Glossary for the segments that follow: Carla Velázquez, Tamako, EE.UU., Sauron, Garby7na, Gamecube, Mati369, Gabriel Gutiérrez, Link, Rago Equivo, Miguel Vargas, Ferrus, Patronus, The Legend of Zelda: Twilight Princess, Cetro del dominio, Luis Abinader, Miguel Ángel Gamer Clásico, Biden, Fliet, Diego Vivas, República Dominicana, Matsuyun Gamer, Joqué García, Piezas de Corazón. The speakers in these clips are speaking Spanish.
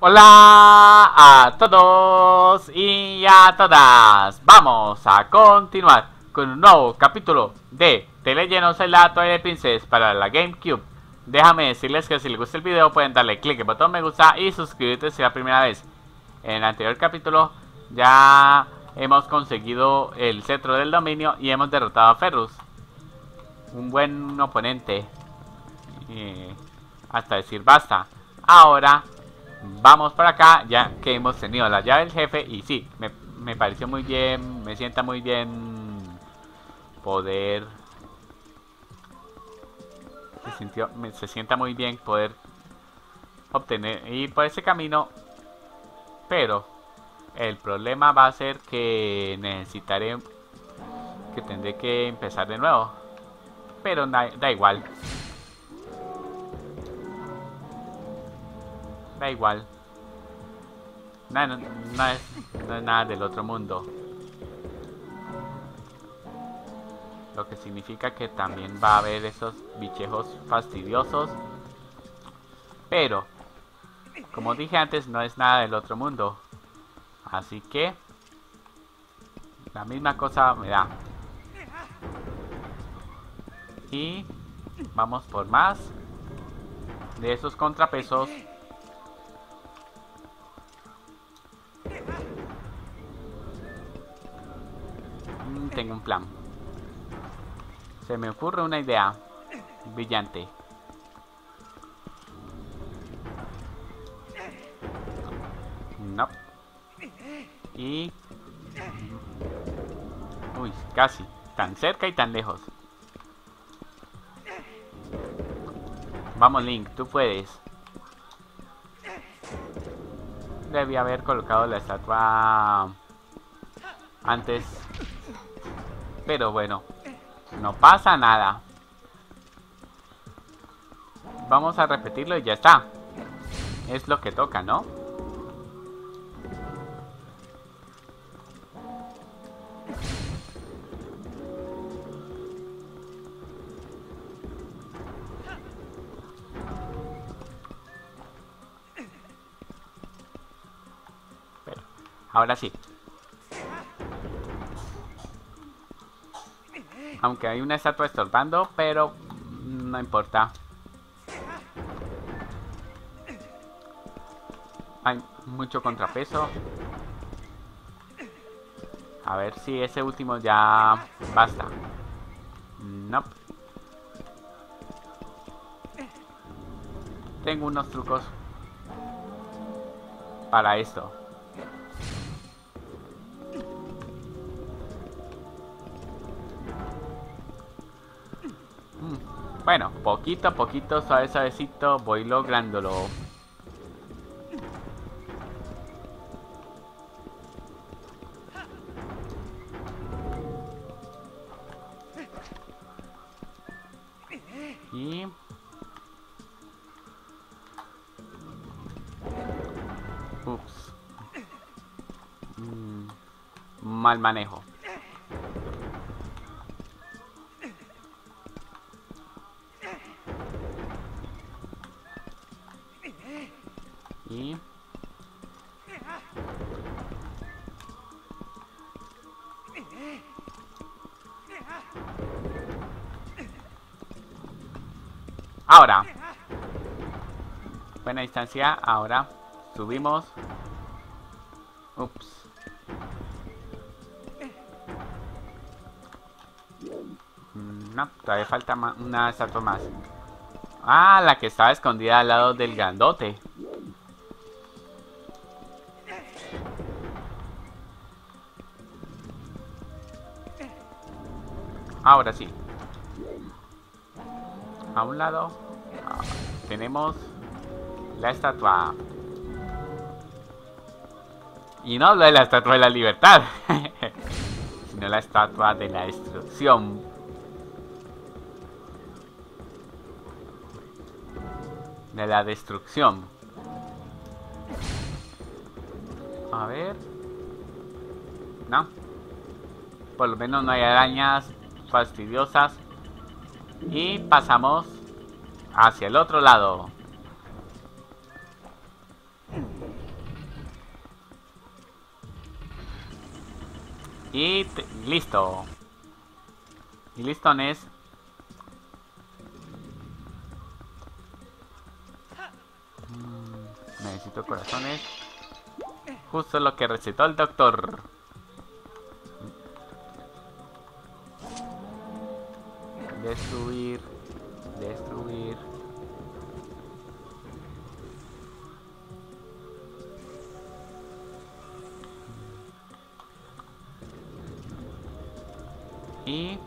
Hola a todos y a todas. Vamos a continuar con un nuevo capítulo de The Legend of Zelda: Twilight Princess para la Gamecube. Déjame decirles que si les gusta el video pueden darle click al botón me gusta y suscribirte si es la primera vez. En el anterior capítulo ya hemos conseguido el Cetro del dominio y hemos derrotado a Ferrus, un buen oponente, hasta decir basta. Ahora vamos para acá, ya que hemos tenido la llave del jefe. Y sí, me pareció muy bien, me sienta muy bien poder... Se sienta muy bien poder obtener ir por ese camino. Pero el problema va a ser que necesitaré, que tendré que empezar de nuevo. Pero da igual. Da igual. No es nada del otro mundo. Lo que significa que también va a haber esos bichejos fastidiosos. Pero, como dije antes, no es nada del otro mundo. Así que la misma cosa me da. Y vamos por más de esos contrapesos. Tengo un plan. Se me ocurre una idea brillante. No. Y... uy, casi. Tan cerca y tan lejos. Vamos, Link, tú puedes. Debí haber colocado la estatua antes. Pero bueno. No pasa nada. Vamos a repetirlo y ya está. Es lo que toca, ¿no? Pero, ahora sí. Aunque hay una estatua estorbando, pero no importa. Hay mucho contrapeso. A ver si ese último ya basta. No. Nope. Tengo unos trucos para esto. Bueno, poquito a poquito, suave, suavecito, voy lográndolo. Y... ups. Mal manejo. Ahora, buena distancia, ahora subimos. Ups. No, todavía falta una estatua más. Ah, la que estaba escondida al lado del grandote. Ahora sí. A un lado tenemos la estatua. Y no la estatua de la libertad, sino la estatua de la destrucción. De la destrucción. A ver. No. Por lo menos no hay arañas fastidiosas. Y pasamos hacia el otro lado. Y listo. Y listo es... necesito corazones. Justo lo que recetó el doctor. Destruir. Destruir. Y...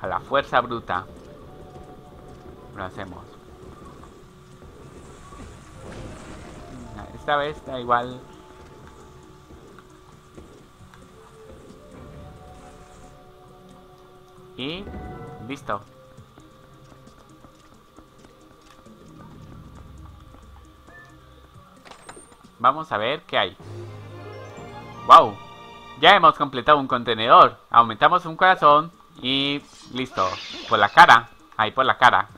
a la fuerza bruta. Lo hacemos. Esta vez da igual. Y listo. Vamos a ver qué hay. ¡Wow! Ya hemos completado un contenedor. Aumentamos un corazón y listo. Por la cara. Ahí por la cara.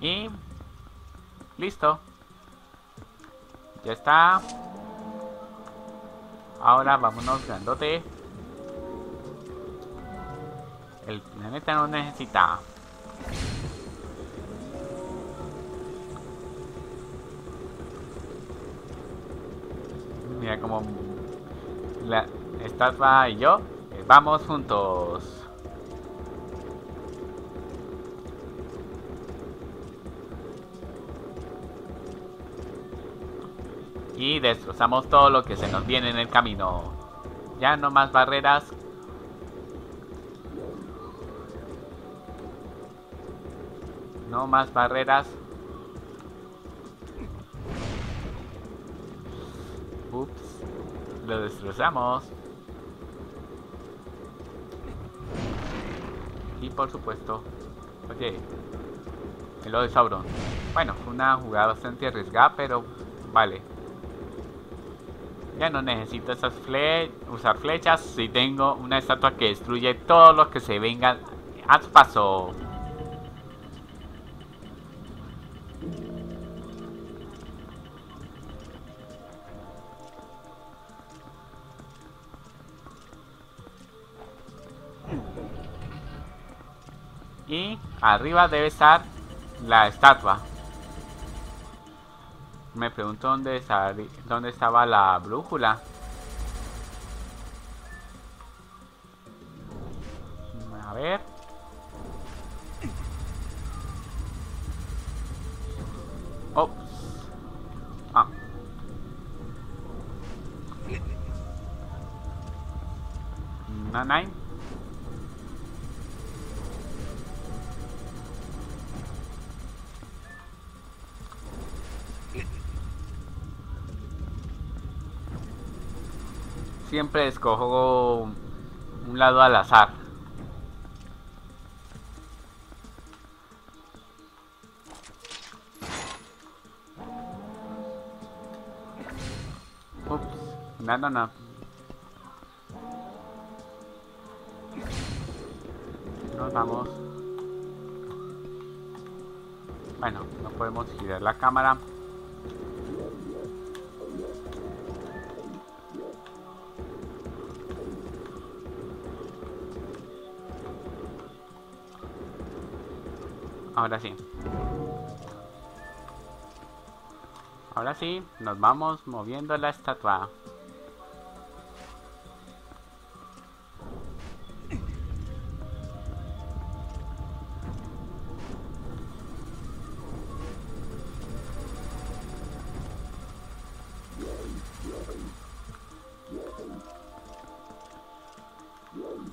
Y listo. Ya está. Ahora vámonos grandote. El planeta no necesita. Mira como la estatua y yo vamos juntos. Y destrozamos todo lo que se nos viene en el camino. Ya no más barreras. No más barreras. Ups. Lo destrozamos. Y por supuesto. Oye. Lo de Sauron. Bueno, fue una jugada bastante arriesgada, pero vale. Ya no necesito esas usar flechas si tengo una estatua que destruye todos los que se vengan a su paso. Y arriba debe estar la estatua. Me pregunto dónde estaba la brújula. A ver. Ops. Ah. Nanay. Siempre escojo un lado al azar. Ups, no. Nos vamos. Bueno, no podemos girar la cámara. Ahora sí. Ahora sí, nos vamos moviendo la estatua.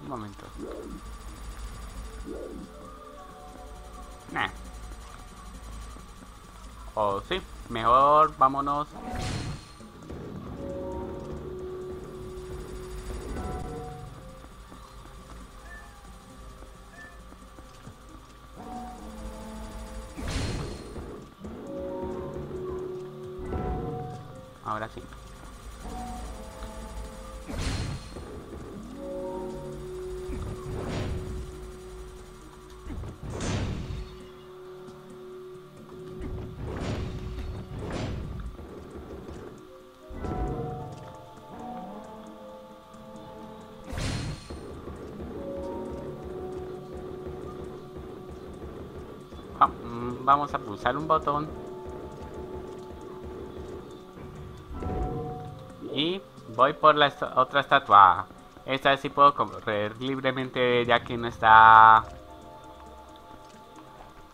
Un momento. Nah. Oh, sí, mejor vámonos. Ahora sí. vamos a pulsar un botón y voy por la otra estatua. Esta vez sí puedo correr libremente, ya que no está,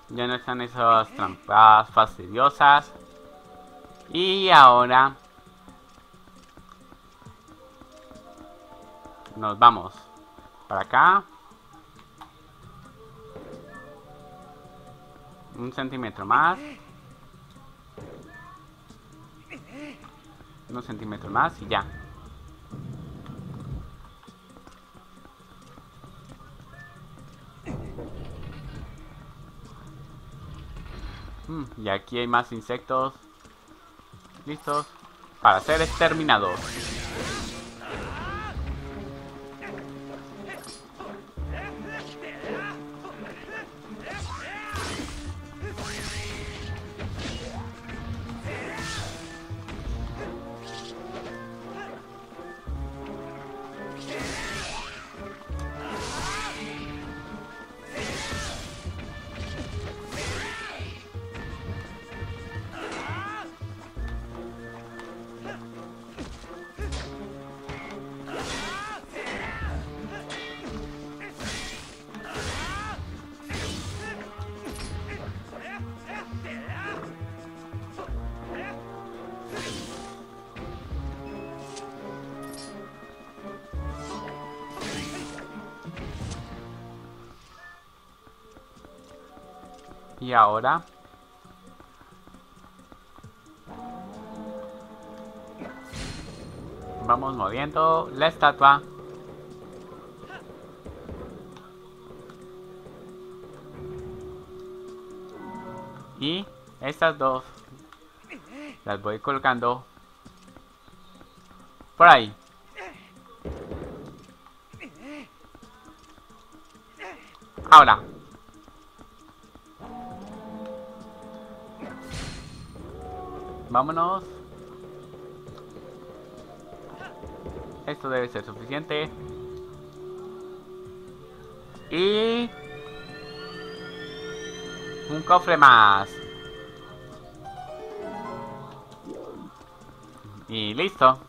ya no están esas trampas fastidiosas. Y ahora nos vamos para acá. Un centímetro más. Unos centímetros más y ya. Y aquí hay más insectos listos para ser exterminados. Y ahora vamos moviendo la estatua. Y estas dos las voy colocando por ahí. Ahora vámonos. Esto debe ser suficiente. Y un cofre más. Y listo.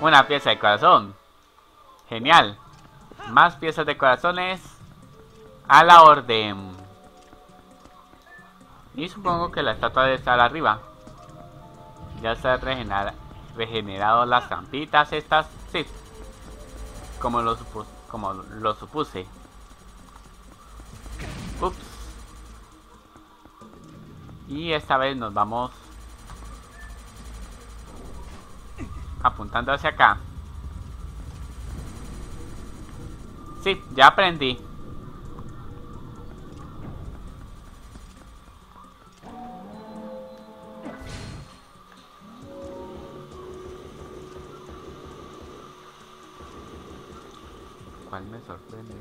Una pieza de corazón. Genial. Más piezas de corazones a la orden. Y supongo que la estatua debe estar arriba. Ya se han regenerado las trampitas estas. Sí, como lo supuse. Ups. Y esta vez nos vamos apuntando hacia acá. Sí, ya aprendí. ¿Cuál me sorprende?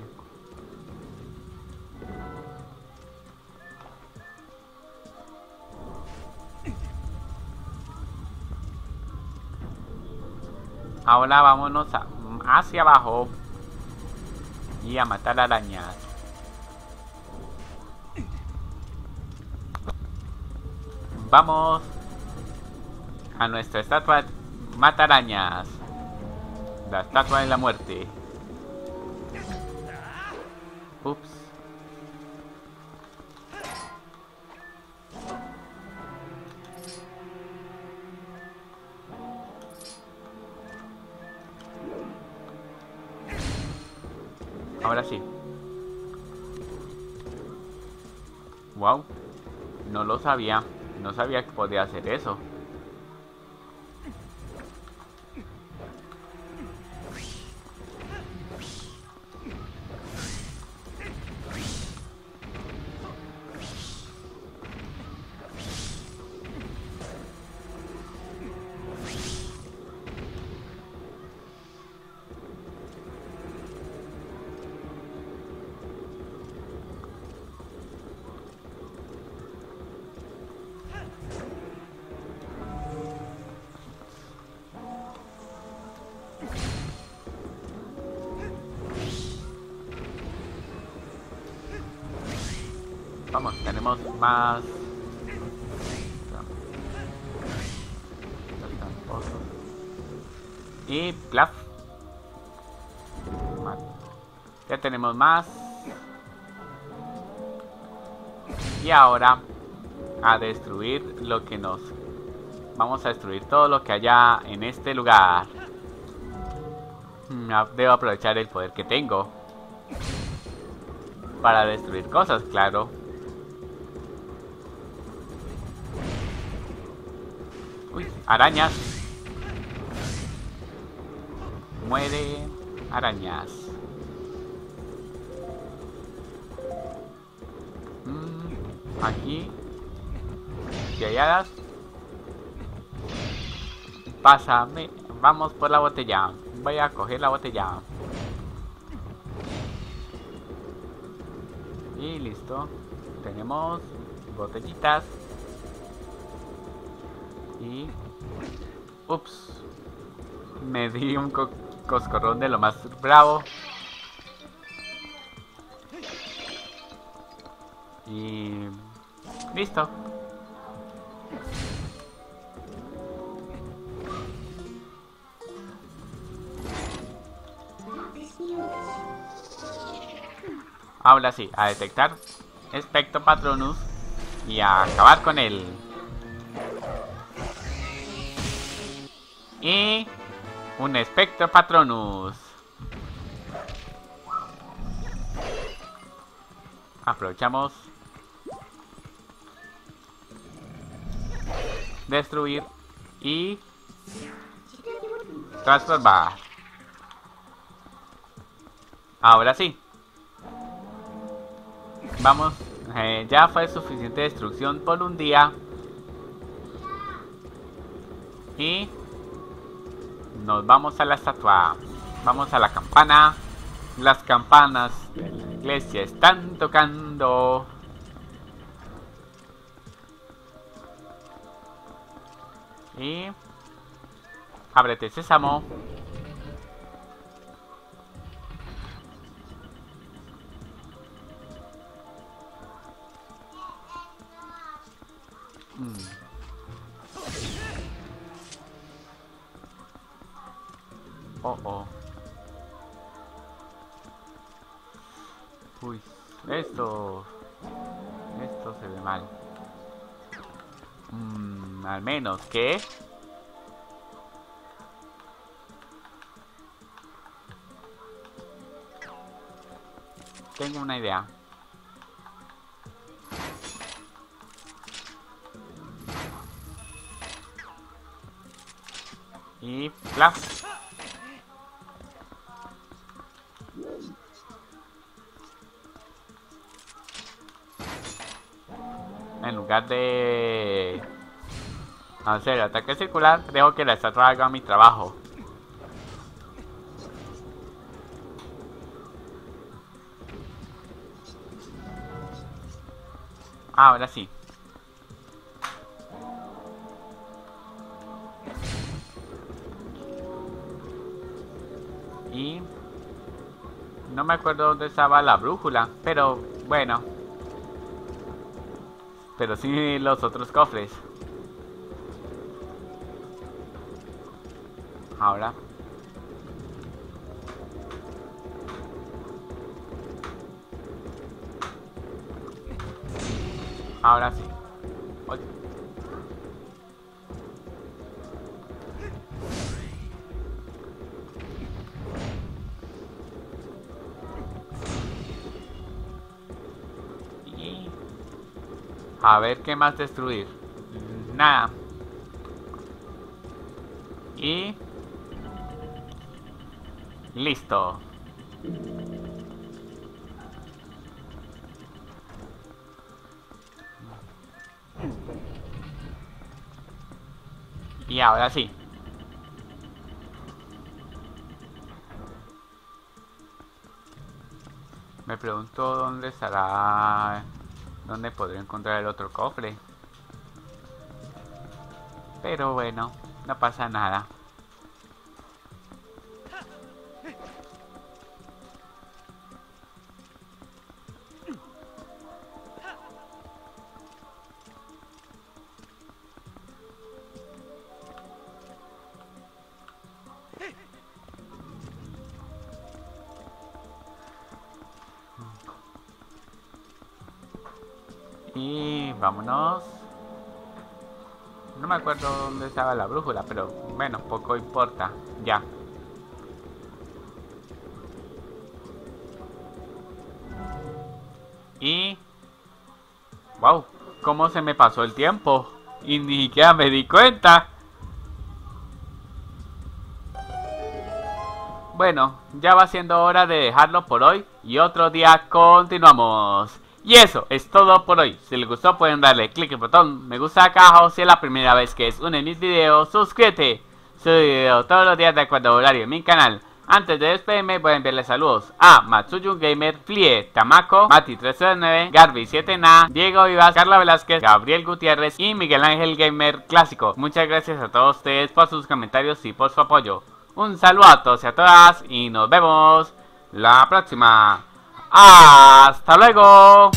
Ahora vámonos hacia abajo y a matar arañas. Vamos a nuestra estatua matarañas, la estatua de la muerte. Ups. Ahora sí. Wow. No lo sabía. No sabía que podía hacer eso. Vamos, tenemos más... Y plaf. Vale. Ya tenemos más. Y ahora a destruir lo que nos... Vamos a destruir todo lo que haya en este lugar. Debo aprovechar el poder que tengo para destruir cosas, claro. Uy, arañas. Muere, arañas. Aquí. Si hay hadas. Pásame. Vamos por la botella. Voy a coger la botella. Y listo. Tenemos botellitas. Y... Ups. Me di un coscorrón de lo más bravo. Y... listo. Ahora sí, a detectar espectro Patronus y a acabar con él. Y... un espectro Patronus. Aprovechamos. Destruir y transformar. Ahora sí. Vamos, ya fue suficiente destrucción por un día. Y nos vamos a la estatua. Vamos a la campana. Las campanas de la iglesia están tocando. Y... ábrete, sésamo. Uy, esto se ve mal. Al menos que... tengo una idea. Y... ¡plaf! En lugar de hacer ataque circular, dejo que la estatua haga mi trabajo. Ahora sí. Y no me acuerdo dónde estaba la brújula, pero bueno. Pero sí los otros cofres. Ahora. Ahora sí. Oye. A ver qué más destruir. Nada. Y... listo. Y ahora sí. Me pregunto dónde estará... ¿dónde podré encontrar el otro cofre? Pero bueno, no pasa nada. Y vámonos. No me acuerdo dónde estaba la brújula, pero bueno, poco importa. Ya. Y... wow, cómo se me pasó el tiempo. Y ni siquiera me di cuenta. Bueno, ya va siendo hora de dejarlo por hoy. Y otro día continuamos. Y eso es todo por hoy. Si les gustó pueden darle clic al botón me gusta acá, o si es la primera vez que es uno de mis videos, suscríbete. Subo videos todos los días de acuerdo al horario en mi canal. Antes de despedirme voy a enviarles saludos a Matsuyun Gamer, Fliet, Tamako, Mati369, Garby7na, Diego Vivas, Carla Velázquez, Gabriel Gutiérrez y Miguel Ángel Gamer Clásico. Muchas gracias a todos ustedes por sus comentarios y por su apoyo. Un saludo a todos y a todas y nos vemos la próxima. ¡Hasta luego!